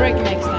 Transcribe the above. break mix.